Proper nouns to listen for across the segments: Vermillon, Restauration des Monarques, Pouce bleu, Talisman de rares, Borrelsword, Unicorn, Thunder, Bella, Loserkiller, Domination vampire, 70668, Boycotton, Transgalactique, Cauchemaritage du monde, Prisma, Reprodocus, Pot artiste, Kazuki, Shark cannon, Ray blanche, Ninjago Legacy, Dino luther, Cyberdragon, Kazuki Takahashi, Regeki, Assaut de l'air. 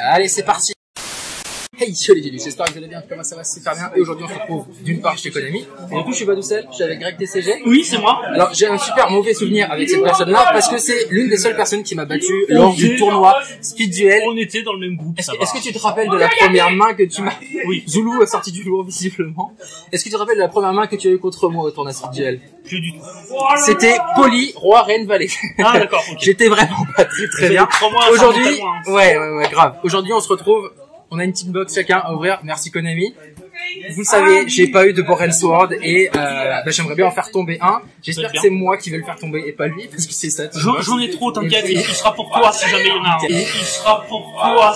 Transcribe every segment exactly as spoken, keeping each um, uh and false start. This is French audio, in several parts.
Allez, c'est parti. Hey, salut les vieux, j'espère que vous allez bien, comment ça va, super bien. Et aujourd'hui on se retrouve d'une part chez Konami, et du coup je suis pas tout seul, je suis avec Greg T C G. Oui, c'est moi. Alors j'ai un super mauvais souvenir avec cette personne-là, parce que c'est l'une des seules personnes qui m'a battu lors du tournoi Speed Duel. On était dans le même groupe. Est-ce que, est-ce que tu te rappelles de la première main que tu m'as... Oui. Zoulou a sorti du lot visiblement. Est-ce que tu te rappelles de la première main que tu as eu contre moi au tournoi Speed Duel? Plus du tout. C'était Poli, Roi, Reine, Valet. Ah d'accord. Okay. J'étais vraiment pas très très bien. Aujourd'hui, ouais, ouais, ouais, grave. Aujourd'hui on se retrouve... On a une petite box chacun à ouvrir, merci Konami. Vous le savez, j'ai pas eu de Borrelsword et euh, bah, j'aimerais bien en faire tomber un. J'espère que c'est moi qui vais le faire tomber et pas lui, parce que c'est ça. J'en ai trop, t'inquiète, il sera pour toi si jamais il y en a un. Il sera pour toi.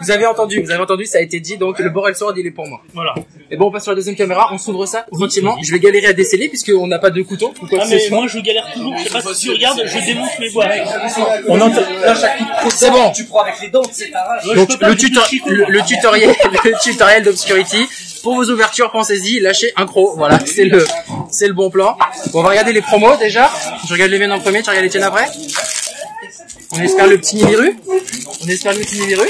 Vous avez entendu, vous avez entendu, ça a été dit, donc le Borrelsword il est pour moi. Voilà. Et bon, on passe sur la deuxième caméra, on s'ouvre ça, gentiment. Je vais galérer à déceler, puisqu'on n'a pas de couteau. Ou quoi ah, mais ce moi soit. Je galère toujours, je sais pas si tu regardes, je démonte mes boîtes. On entend, là, chaque coup de c'est bon. Tu prends avec les dents, c'est t'arrache. Donc, le, tuto le, le tutoriel, le tutoriel d'Obscurity. Pour vos ouvertures, pensez-y, lâchez un croc. Voilà, c'est le, c'est le bon plan. Bon, on va regarder les promos, déjà. Je regarde les miennes en premier, tu regardes les tiennes après. On espère le petit Nibiru. On espère le petit Nibiru.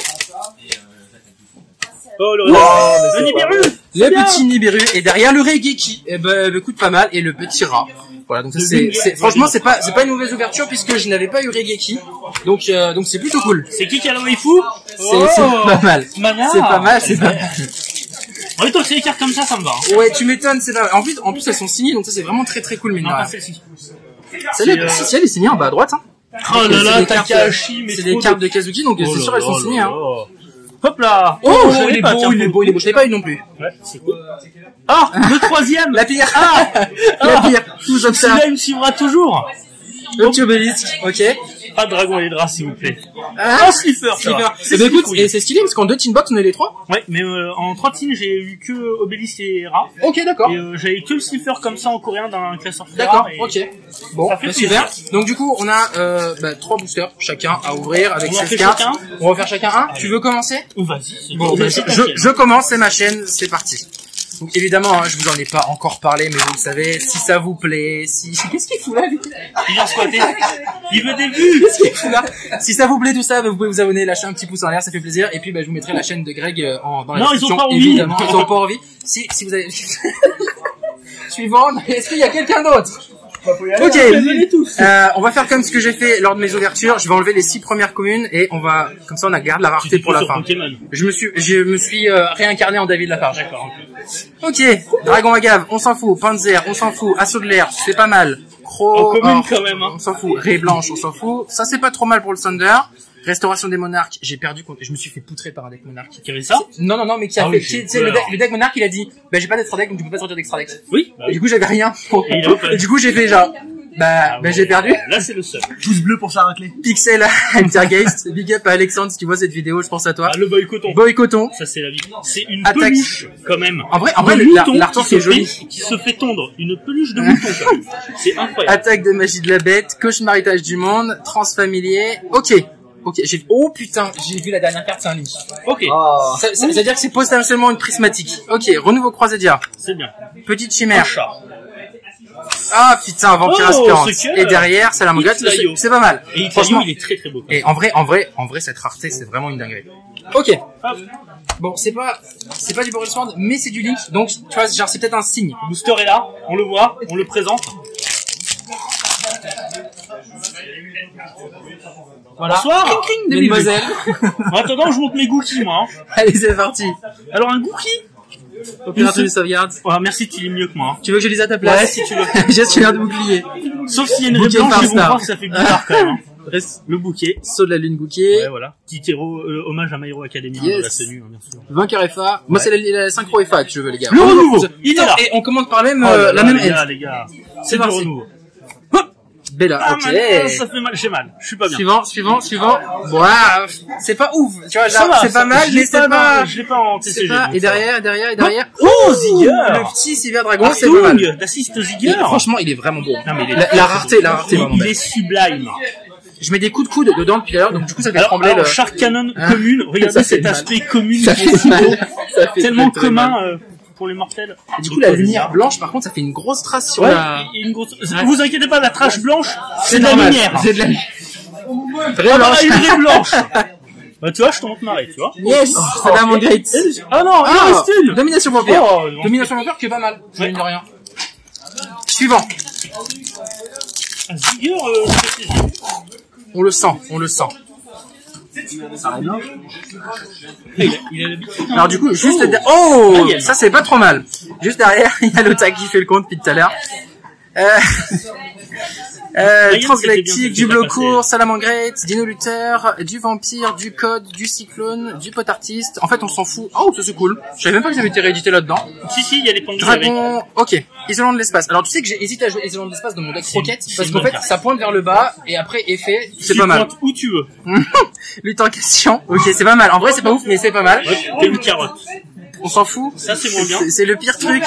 Oh, le, oh, le Nibiru. Le petit Nibiru et derrière le Regeki, eh ben, me coûte pas mal et le petit rat. Voilà, donc ça c'est franchement c'est pas c'est pas une mauvaise ouverture puisque je n'avais pas eu Regeki. Donc euh, donc c'est plutôt cool. C'est qui qui a le waifu? C'est oh, pas mal. C'est pas mal, c'est pas mal. En fait, c'est les cartes comme ça, ça me va. Hein. Ouais, tu m'étonnes, c'est pas... en plus en plus elles sont signées donc ça c'est vraiment très très cool mais non. Pas celle-ci. Celle-ci euh... si, elle est signée en bas à droite hein. Oh là là, Takahashi, mais c'est des cartes de Kazuki donc c'est sûr elles sont signées hein. Hop là! Oh, oh il, est pas, beau, tiens, il est beau, il est beau, il est beau. Je l'ai pas eu non plus. Ouais, c'est cool. Ah! Le troisième! La pire! Ah! La pire! Ah, tout ça. Celui-là, il me suivra toujours. Le petit obélisque, ok. Pas de dragon et de draps, s'il vous plaît. Ah, oh, slipper, slipper. C'est bah, écoute, et c'est stylé parce qu'en deux teen box, on a les trois. Ouais, mais euh, en trois teen, j'ai eu que obélisque et rat. Ok, d'accord. Et euh, j'ai eu que le slipper comme ça en coréen d'un classeur. D'accord, ok. Bon, bah, super. Donc du coup, on a euh, bah, trois boosters chacun à ouvrir avec seize cartes. On va faire chacun un. Allez. Tu veux commencer? Ou vas-y. Bon, bah, je, je, je commence, c'est ma chaîne, c'est parti. Donc évidemment, hein, je vous en ai pas encore parlé, mais vous le savez, si ça vous plaît, si... Qu'est-ce qu'il fout là? Il vient squatter. Il veut des vues. Qu'est-ce qu'il fout là? Si ça vous plaît tout ça, vous pouvez vous abonner, lâcher un petit pouce en l'air, ça fait plaisir. Et puis bah, je vous mettrai la chaîne de Greg en, dans la non, description. Non, ils ont pas envie. Évidemment, ils ont pas envie. Si, si vous avez... Suivant, est-ce qu'il y a quelqu'un d'autre? Ok, euh, on va faire comme ce que j'ai fait lors de mes ouvertures. Je vais enlever les six premières communes et on va, comme ça, on garde la rareté pour la fin. Pokémon. Je me suis, je me suis euh, réincarné en David Lafarge. D'accord. Ok. Dragon Agave, on s'en fout. Panzer, on s'en fout. Assaut de l'air, c'est pas mal. Croc, hein. On s'en fout. Ray blanche, on s'en fout. Ça, c'est pas trop mal pour le Thunder. Restauration des Monarques, j'ai perdu contre, je me suis fait poutrer par un deck monarque. Qui avait ça? Non, non, non, mais qui a ah fait, oui, tu sais, le, de le deck monarque, il a dit, bah, j'ai pas d'extra deck, donc tu peux pas sortir d'extra deck. Oui. Bah, et oui. Du coup, j'avais rien. Et, et, et du coup, j'ai fait genre, bah, ah, bah, ouais. J'ai perdu. Là, c'est le seul. Pouce bleu pour Characlé. Pixel, Intergeist, big up à Alexandre, si tu vois cette vidéo, je pense à toi. Ah, le boycotton. Boycotton. Ça, c'est la vie. C'est une Attaque. Peluche, quand même. En vrai, en vrai, l'artiste c'est joli. Qui se fait tondre. Une peluche de mouton, c'est incroyable. Attaque de magie de la bête, cauchemaritage du monde, transfamilier. Ok. Ok, j'ai oh putain, j'ai vu la dernière carte, c'est un lynx. Ok. Oh. Ça, ça, oui. ça veut dire que c'est potentiellement une prismatique. Ok, renouveau croisadière. C'est bien. Petite chimère. Ah putain, vampire oh, aspirante. Et derrière, Salamangreat, c'est pas mal. Et franchement, il est très très beau. Et en vrai, en vrai, en vrai, cette rareté, c'est vraiment une dinguerie. Ok. Hop. Bon, c'est pas, c'est pas du Borrelsword, mais c'est du lynx. Donc, tu vois, genre, c'est peut-être un signe. Le booster est là, on le voit, on le présente. Voilà. Bonsoir, mademoiselle. En attendant, je monte mes gookies, moi. Hein. Allez, c'est parti. Alors, un gookie. Opération de sauvegarde. Ouais, merci, tu lis mieux que moi. Tu veux que je lise à ta place? Ouais, si tu veux. Gestionnaire de bouclier. Sauf s'il y a une réponse, je comprends que ça fait bizarre quand même. Reste le bouquet. Saut de la lune bouquet. Ouais, voilà. Petit héros, euh, hommage à My Hero Academy. Yes. Hein, de la tenue, hein, bien sûr. vainqueur F A. Ouais. Moi, c'est la, la synchro F A que je veux, les gars. Le renouveau. Il est là. Et on commence par même, oh, euh, la même aide. C'est le renouveau. Bella, ah, ok. Mal, ça fait mal, j'ai mal. Je suis pas bien. Suivant, suivant, suivant. Ouah, c'est pas ouf. Tu vois, c'est pas mal, mais c'est pas. Je l'ai pas en T C G. Pas, et derrière, derrière, et derrière. Oh, oh Zigger! Le petit Cyberdragon, c'est pas mal. T'assistes Zigger. Franchement, il est vraiment beau. Non, mais il est la, la rareté, beau. la rareté. Il, il est sublime. Je mets des coups de coude dedans depuis l'heure, donc du coup ça fait alors, trembler alors, le... Shark Cannon hein commune. Regardez cet aspect commune. Ça fait mal. Tellement commun. Pour les mortels. Et du coup, la lumière blanche, par contre, ça fait une grosse trace sur ouais, la... Une grosse... Ouais. Vous inquiétez pas, la trace blanche, c'est de la lumière. C'est de la lumière. Vraie blanche. Bah, tu vois, je t'en te marrer, tu vois. Yes! C'est là mon great! Ah non, il est resté! Domination vampire! Domination vampire qui est pas mal, je ne dis rien. Suivant! Vigueur, euh, on le sent, on le sent. Ça alors du coup, juste derrière... Oh, oh ça c'est pas trop mal. Juste derrière, il y a le tag qui fait le compte depuis tout à l'heure. Euh... euh, Transgalactique, du bloc court, Salamangreat, Dino Luther, du Vampire, du Code, du Cyclone, du Pot Artiste. En fait, on s'en fout. Oh, ça c'est cool. Je savais même pas que ça avait été réédité là-dedans. Si, si, il y a les points de Dragon, avec. Ok. Isolant de l'espace. Alors, tu sais que j'ai hésité à jouer Isolant de l'espace dans mon deck Roquette, parce qu'en fait, ça pointe vers le bas, et après, effet, c'est pas mal. Tu pointes où tu veux. Lutte en question. Ok, c'est pas mal. En vrai, c'est pas ouf, mais c'est pas mal. T'es une carotte. On s'en fout. Ça, c'est mon bien. C'est le pire truc.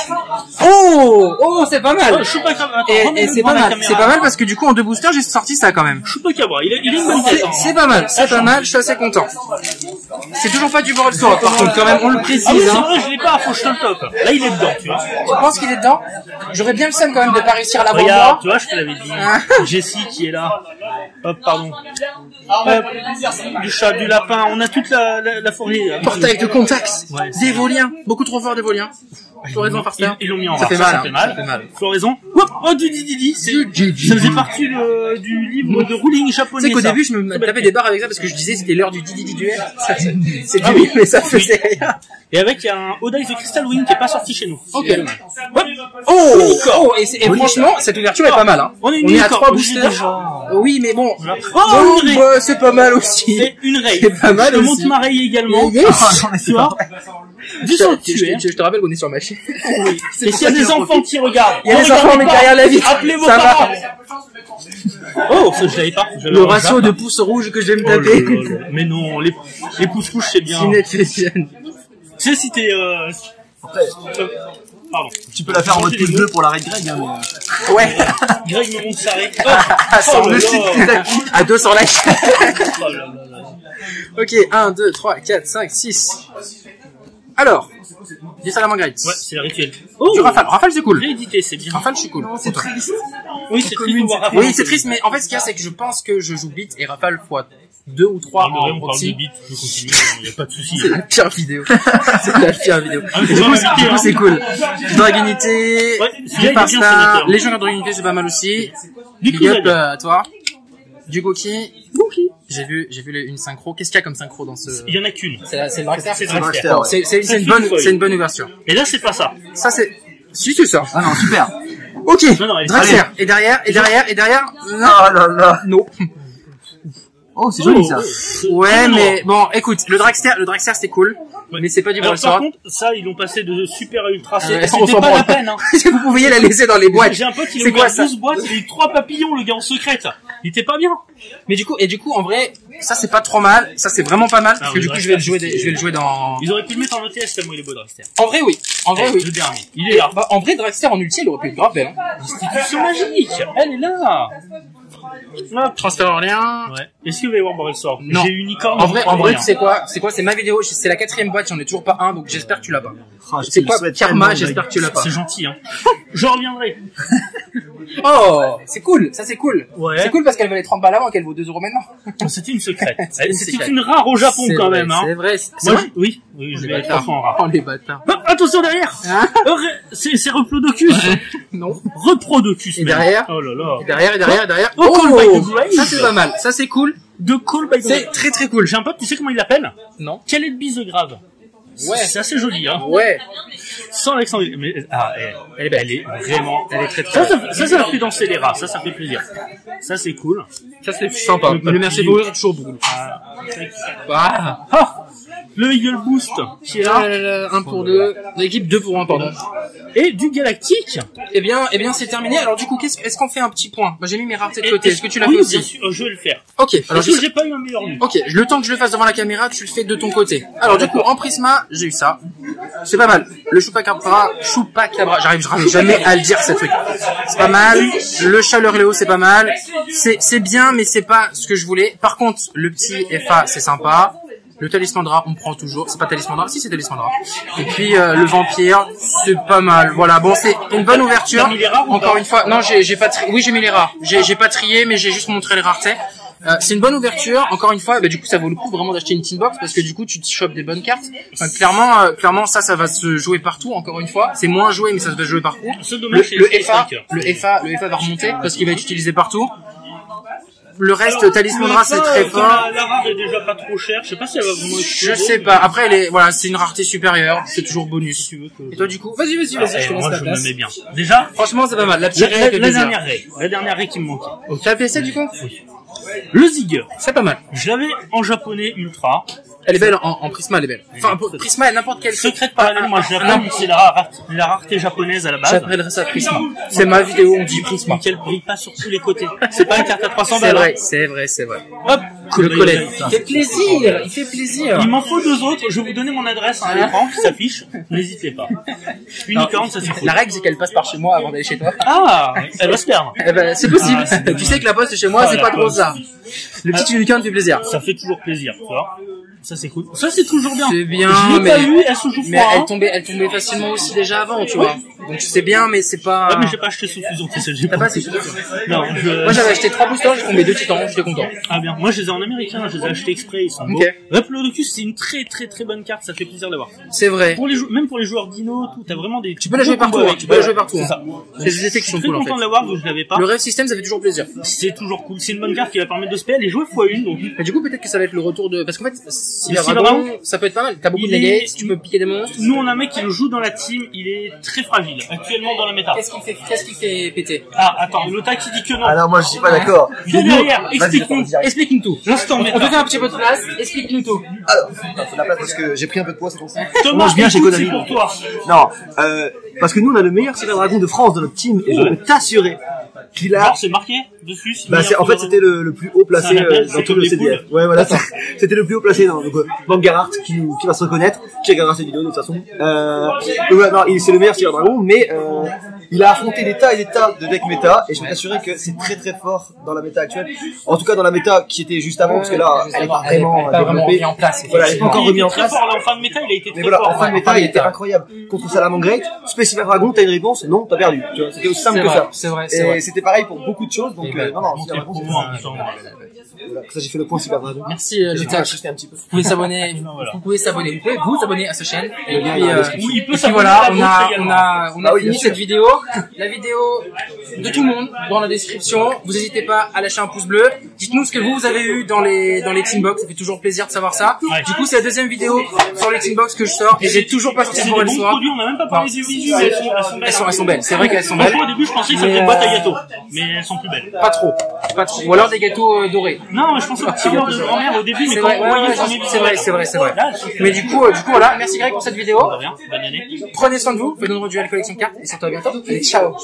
Oh! Oh, c'est pas mal. Je suis pas grave. Attends, et et c'est pas mal. C'est pas mal parce que du coup, en deux boosters, j'ai sorti ça quand même. Je suis pas grave. Il a, il a une bonne tête. C'est pas mal. C'est pas mal. Je suis assez content. C'est toujours pas du Borrelsword, par contre, quand même. On le précise, ah oui, c'est vrai, je l'ai pas. Faut que je te le top. Là, il est dedans, tu vois. Tu penses qu'il est dedans? J'aurais bien le seum quand même de pas réussir à l'avoir. Regarde, tu vois, je te l'avais dit. Jessie qui est là. Hop, pardon. Hop. Du chat, du lapin. On a toute la, la, la forêt. Portail de contacts. Des voliens. Beaucoup trop fort des voliens. Floraison par terre. Ils l'ont mis en ça fait mal. Ça fait mal. Floraison. Oh, du Didi. Ça faisait partie du livre de Ruling japonais. C'est qu'au début, je me tapais des barres avec ça parce que je disais c'était l'heure du Didi duel. C'est du oui, mais ça faisait rien. Et avec un Odice de Crystal Wing qui est pas sorti chez nous. Ok. Oh, et franchement, cette ouverture est pas mal. On est à trois boosters. Oui, mais bon. Oh, c'est pas mal aussi. C'est une raye. C'est pas mal aussi. Je monte ma raye également. Tu vois. Je te rappelle qu'on est sur ma chaîne. Oui. Et s'il y a des enfants qui regardent, il y a des enfants mais derrière la vie. Appelez vos parents. Oh, ça je l'avais pas. Le ratio de pouces rouges que j'aime taper. Mais non, les pouces rouges c'est bien. Tu sais si t'es. Pardon. Tu peux la faire en mode pouce bleu pour l'arrêt de Greg. Ouais. Greg me montre sa raide. À deux cents likes. Ok, un, deux, trois, quatre, cinq, six. Alors, du Salamangreat. Ouais, c'est le rituel. Oh, du Rafale. Rafale, c'est cool. Réédité, c'est bien. Rafale, je suis cool. C'est triste. Oui, c'est triste. Oui, c'est triste, mais en fait, ce qu'il y a, c'est que je pense que je joue Beat et Rafale fois deux ou trois en on parle de Beat, je continue, il y a pas de souci. C'est la pire vidéo. C'est la pire vidéo. Du coup, c'est cool. Dragunité, du Pasta, Légendaire Dragunité, c'est pas mal aussi. Big up à toi. Du Goki. J'ai vu, j'ai vu les, une synchro. Qu'est-ce qu'il y a comme synchro dans ce... Il y en a qu'une. C'est le Dragster. C'est C'est une bonne, c'est une bonne ouverture. Et là, c'est pas ça. Ça, c'est... Si, c'est ça. Ah non, super. Ok. Dragster. Et derrière, et derrière, et derrière. Non, là, là. Non. Oh, c'est joli, ça. Ouais, mais bon, écoute, le Dragster, le Dragster, c'était cool. Mais c'est pas du Borrelsword. Par contre, ça, ils l'ont passé de super à ultra. C'était pas la peine, hein. Vous pouviez la laisser dans les boîtes. J'ai un pote, il a ouvert douze boîtes, il a eu trois papillons, le gars, en secret. Il était pas bien. Mais du coup, et du coup, en vrai, ça, c'est pas trop mal. Ça, c'est vraiment pas mal. Parce que du coup, je vais le jouer, je vais le jouer dans... Ils auraient pu le mettre en O T S tellement il est beau, Dragster. En vrai, oui. En vrai, oui. Le dernier. Il est là. En vrai, Dragster en ulti, il aurait pu être grave belle, hein. Institution magique. Elle est là. Hop, transfert en lien. Ouais. Est-ce qu'il va y avoir Borrelsword? Non. J'ai Unicorn. En vrai, en vrai, tu sais quoi? C'est quoi? C'est ma vidéo. C'est la quatrième boîte. J'en ai toujours pas un, donc j'espère que tu l'as pas. C'est quoi? Karma, j'espère que tu l'as pas. C'est gentil, hein. Je reviendrai. Oh, c'est cool. Ça, c'est cool. Ouais. C'est cool parce qu'elle valait trente balles avant, qu'elle vaut deux euros maintenant. C'était une secrète. C'était une rare au Japon quand même, hein. C'est vrai. C'est vrai? Oui. Oui, je vais être en rare. Oh, les bâtards. Attention derrière. C'est Reprodocus. Non. Reprodocus. Et derrière. Oh là là. Et derrière, et derrière, et derrière. Oh, ça c'est pas mal, ça c'est cool. De Call by the Grave. C'est très très cool. J'ai un pote, tu sais comment il l'appelle? Non. Quel est le By the Grave? Ouais. C'est assez joli, hein. Ouais. Sans Alexandre. Mais, ah, elle, elle est vraiment, elle est très très. Ça, ça, ça fait danser les rats. Ça, ça fait plaisir. Ça, c'est cool. Ça, c'est sympa. Le merci beaucoup, c'est toujours cool. Ah. Ah. Le Eagle Boost, qui est là. un pour deux. L'équipe deux pour un, pardon. Et du Galactique. Eh bien, eh bien, c'est terminé. Alors, du coup, qu'est-ce, est-ce qu'on fait un petit point? Moi, j'ai mis mes raretés de côté. Est-ce que tu l'as fait aussi? Oui, bien sûr, je vais le faire. Ok. Alors, j'ai pas eu un meilleur nu. Ok. Le temps que je le fasse devant la caméra, tu le fais de ton côté. Alors, du coup, en Prisma, j'ai eu ça. C'est pas mal. Le Chupacabra, Chupacabra. J'arrive, j'arrive jamais à le dire, ce truc. C'est pas mal. Le Chaleur Léo, c'est pas mal. C'est, c'est bien, mais c'est pas ce que je voulais. Par contre, le petit F A, c'est sympa. Le Talisman de rares, on prend toujours. C'est pas Talisman de rares, si c'est Talisman de rares. Et puis euh, le Vampire, c'est pas mal. Voilà, bon, c'est une bonne ouverture. Mis les rares, encore une fois, non, j'ai pas trié. Oui, j'ai mis les rares. J'ai pas trié, mais j'ai juste montré les raretés. Euh, c'est une bonne ouverture. Encore une fois, bah, du coup, ça vaut le coup vraiment d'acheter une tin box parce que du coup, tu te chopes des bonnes cartes. Enfin, clairement, euh, clairement, ça, ça va se jouer partout. Encore une fois, c'est moins joué, mais ça se va jouer partout. Le, le F A, le F A, le F A va remonter parce qu'il va être utilisé partout. Le reste, alors, Talisman de rares, c'est très fort. La, la rare est déjà pas trop chère. Je sais pas si elle va vraiment exploser. Je sais pas. Après, elle est, voilà, c'est une rareté supérieure. C'est toujours bonus. Si tu veux que... Et toi, du coup, vas-y, vas-y, vas-y. Ah, je te lance la place. Me mets bien. Déjà, franchement, c'est pas mal. La petite raie, la, la dernière raie. La dernière raie qui me manquait. Okay. T'as appelé ça, du coup? Oui. Le Zigger. C'est pas mal. Je l'avais en japonais ultra. Elle est belle, en, en Prisma, elle est belle. Enfin, Prisma, elle n'importe quelle... Secret de parallèle, moi, je l'appelle, c'est la, rare, la rareté japonaise à la base. J'appellerais ça Prisma. C'est ma vidéo, on dit Prisma. Qu'elle brille pas sur tous les côtés. C'est pas une carte à trois cents balles. C'est vrai, c'est vrai, c'est vrai. Hop, le collègue. Il fait plaisir, il fait plaisir. Il m'en faut deux autres, je vais vous donner mon adresse à l'écran qui s'affiche. N'hésitez pas. Unicorn, ça suffit. La règle, c'est qu'elle passe par chez moi avant d'aller chez toi. Ah, elle va se perdre. C'est possible. Tu sais que la poste chez moi, c'est pas trop ça. Le petit Unicorn fait plaisir. Ça fait toujours plaisir, tu vois. Ça c'est cool. Ça c'est toujours bien. C'est bien. Je l'ai mais pas eu, elle se joue froid. Mais elle tombait, elle tombait facilement aussi déjà avant, tu vois. Donc c'est bien, mais c'est pas. Ouais, mais j'ai pas acheté sous fusion. T'as pas acheté sous fusion. Non. Je... Moi j'avais acheté trois boosters, j'ai tombé deux titans, j'étais content. Ah bien. Moi je les ai en américain, je les ai achetés exprès, ils sont beaux. Okay. Reprodocus, c'est une très très très bonne carte, ça fait plaisir d'avoir. C'est vrai. Pour les jou... même pour les joueurs dino, tout, t'as vraiment des. Tu peux la jouer partout. Tu peux la jouer partout. C'est ça. C'est des effets qui sont cool en fait. Je suis très content de l'avoir, je l'avais pas. Le rêve système, ça fait toujours plaisir. C'est toujours cool. C'est une bonne carte qui va permettre de se les jouer fois une. Donc. Du coup peut-être que ça va être le retour de, parce qu'en fait. Cyberdragon, ça peut être pas mal. T'as beaucoup de négates, tu peux piquer des monstres. Nous, on a un mec qui le joue dans la team, il est très fragile, actuellement dans la méta. Qu'est-ce qu'il fait, qu'est-ce qu'il fait péter? Ah, attends, l'O T A qui dit que non. Ah non, moi je suis pas d'accord. Il est derrière, explique-nous, explique-nous tout. L'instant méta. On peut faire un petit peu de place, explique-nous tout. Alors, faut de la place parce que j'ai pris un peu de poids, c'est pour ça. Thomas, c'est pour toi. Non, euh, parce que nous, on a le meilleur Cyberdragon de France dans notre team et je peux t'assurer qu'il a. C'est marqué dessus? Bah, c'est, en fait, c'était le plus haut placé dans tout le C D F. Ouais, voilà, c'était le plus haut placé dans. Donc, euh, Bank Garart, qui, qui va se reconnaître, qui a regardé cette vidéo de toute façon. Euh, donc voilà, non, c'est le meilleur Cyberdragon, mais euh, il a affronté des tas et des tas de decks méta, et je peux t'assurer que c'est très très fort dans la méta actuelle. En tout cas, dans la méta qui était juste avant, parce que là, elle n'est pas vraiment remis en place. Voilà, elle n'est pas encore remis en place. Fort, là, en fin de méta, il a été très voilà, fort. En fin de méta, ouais, il était incroyable. Contre Salamangreat, Space Dragon, t'as une réponse, non, t'as perdu. C'était aussi simple que ça. C'est vrai, c'est vrai. Et c'était pareil pour beaucoup de choses, donc euh, non, non, ça j'ai fait le point Cyberdragon. Merci, j'étais ajusté un petit peu. Vous pouvez s'abonner, vous, voilà. vous pouvez s'abonner, vous pouvez vous abonner à sa chaîne. Et puis, euh, oui, il peut et puis voilà, on a, on a, on a ah oui, fini cette vidéo. La vidéo de tout le monde dans la description. Vous n'hésitez pas à lâcher un pouce bleu. Dites-nous ce que vous, vous avez eu dans les, dans les Teambox. Ça fait toujours plaisir de savoir ça. Ouais. Du coup, c'est la deuxième vidéo sur les Teambox que je sors et j'ai toujours pas sorti pour elle soir. On a même pas parlé des visuels. Elles sont, elles sont belles. C'est vrai qu'elles sont belles. Au début, je pensais que ça ferait boîte à gâteaux. Mais elles sont plus belles. Pas trop. Pas trop. Ou alors des gâteaux dorés. Non, je pense aux petits beurres de grand-mère au début, mais quand on voyait son c'est vrai, c'est vrai, c'est vrai. Mais du coup, euh, du coup, voilà. Merci Greg pour cette vidéo. Prenez soin de vous. Faites-nous du duel collection de cartes et surtout à bientôt. Allez, ciao.